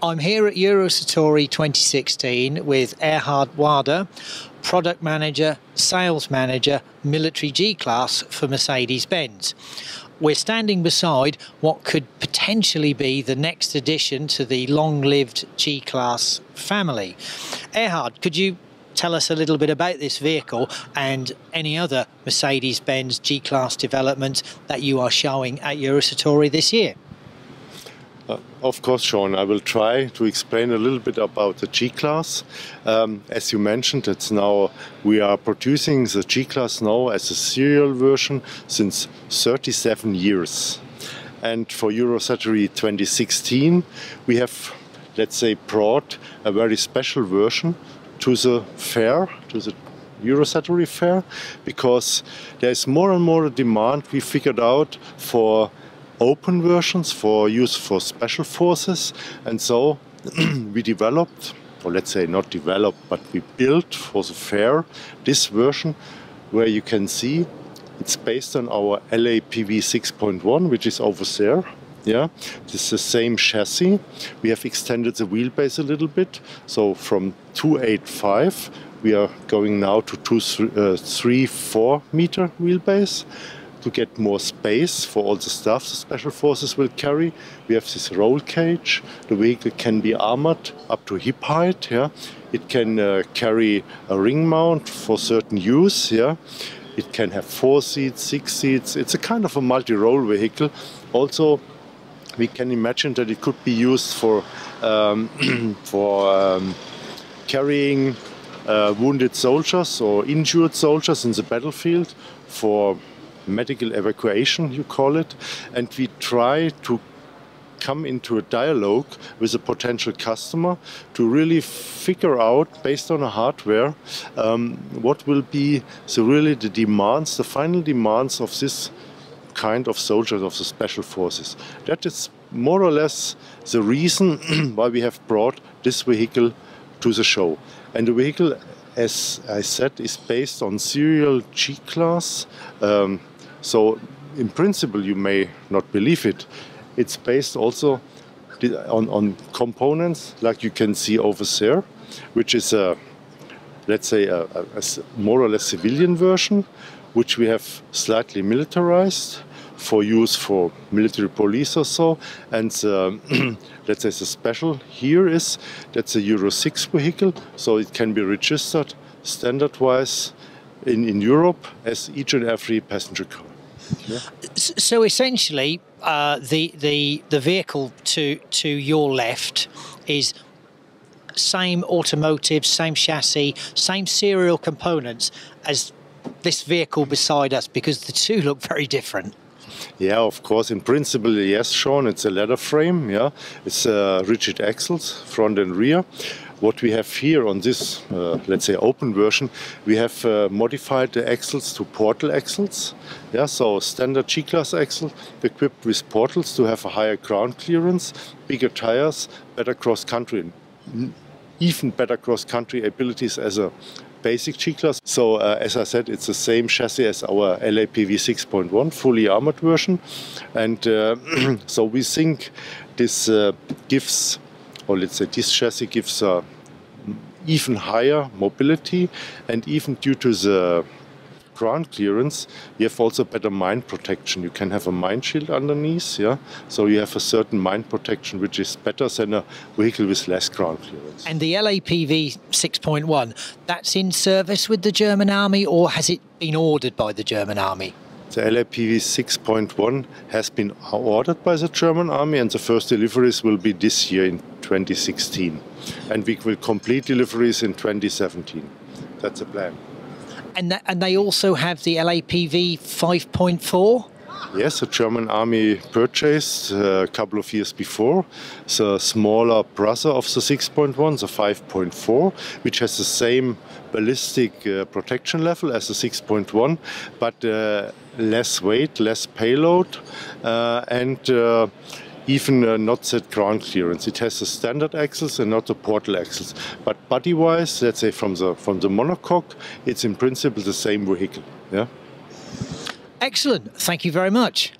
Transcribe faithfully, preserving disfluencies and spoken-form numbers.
I'm here at Eurosatory twenty sixteen with Erhard Wade, Product Manager, Sales Manager, Military G-Class for Mercedes-Benz. We're standing beside what could potentially be the next addition to the long-lived G-Class family. Erhard, could you tell us a little bit about this vehicle and any other Mercedes-Benz G-Class developments that you are showing at Eurosatory this year? Uh, of course, Sean, I will try to explain a little bit about the G-Class. Um, as you mentioned, it's now we are producing the G-Class now as a serial version since thirty-seven years. And for Eurosatory twenty sixteen, we have, let's say, brought a very special version to the fair, to the Eurosatory fair, because there's more and more demand we figured out for open versions for use for special forces, and so we developed, or let's say not developed, but we built for the fair this version where you can see it's based on our L A P V six point one, which is over there. Yeah, it's the same chassis. We have extended the wheelbase a little bit, so from two eighty-five we are going now to two thirty-four meter wheelbase. To get more space for all the stuff the Special Forces will carry. We have this roll cage. The vehicle can be armored up to hip height. Yeah? It can uh, carry a ring mount for certain use. Yeah? It can have four seats, six seats. It's a kind of a multi-role vehicle. Also, we can imagine that it could be used for, um, for um, carrying uh, wounded soldiers or injured soldiers in the battlefield, for medical evacuation, you call it, and we try to come into a dialogue with a potential customer to really figure out, based on a hardware, um, what will be the really the demands, the final demands of this kind of soldiers of the Special Forces. That is more or less the reason why we have brought this vehicle to the show. And the vehicle, as I said, is based on serial G-Class. Um, So, in principle, you may not believe it. It's based also on, on components like you can see over there, which is a, let's say, a, a, a more or less civilian version, which we have slightly militarized for use for military police or so. And the, let's say the special here is that's a Euro six vehicle, so it can be registered standard-wise in, in Europe as each and every passenger car. Yeah. So essentially, uh, the the the vehicle to to your left is same automotive, same chassis, same serial components as this vehicle beside us, because the two look very different. Yeah, of course. In principle, yes, Sean. It's a ladder frame. Yeah, it's uh, rigid axles, front and rear. What we have here on this, uh, let's say, open version, we have uh, modified the axles to portal axles. Yeah, so standard G-Class axle equipped with portals to have a higher ground clearance, bigger tires, better cross-country, even better cross-country abilities as a basic G-Class. So, uh, as I said, it's the same chassis as our L A P V six point one, fully armored version. And uh, so we think this uh, gives, or let's say this chassis gives uh, even higher mobility, and even due to the ground clearance, you have also better mine protection. You can have a mine shield underneath, yeah. So you have a certain mine protection, which is better than a vehicle with less ground clearance. And the L A P V six point one, that's in service with the German Army, or has it been ordered by the German Army? The L A P V six point one has been ordered by the German Army, and the first deliveries will be this year in twenty sixteen. And we will complete deliveries in twenty seventeen. That's the plan. And, that, and they also have the L A P V five point four? Yes, the German Army purchased uh, a couple of years before the smaller brother of the six point one, the five point four, which has the same ballistic uh, protection level as the six point one, but uh, less weight, less payload, uh, and uh, even uh, not that ground clearance. It has the standard axles and not the portal axles. But body-wise, let's say from the from the monocoque, it's in principle the same vehicle. Yeah. Excellent. Thank you very much.